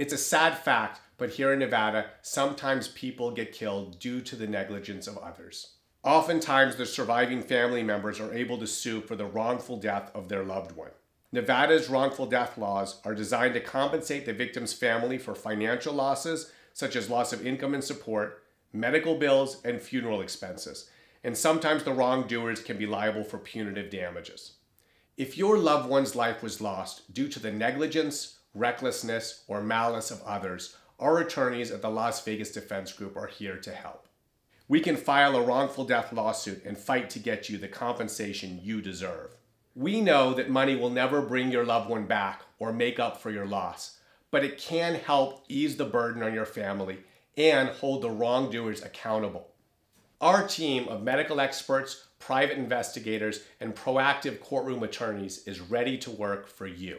It's a sad fact, but here in Nevada, sometimes people get killed due to the negligence of others. Oftentimes, the surviving family members are able to sue for the wrongful death of their loved one. Nevada's wrongful death laws are designed to compensate the victim's family for financial losses, such as loss of income and support, medical bills, and funeral expenses. And sometimes the wrongdoers can be liable for punitive damages. If your loved one's life was lost due to the negligence, recklessness, or malice of others, our attorneys at the Las Vegas Defense Group are here to help. We can file a wrongful death lawsuit and fight to get you the compensation you deserve. We know that money will never bring your loved one back or make up for your loss, but it can help ease the burden on your family and hold the wrongdoers accountable. Our team of medical experts, private investigators, and proactive courtroom attorneys is ready to work for you.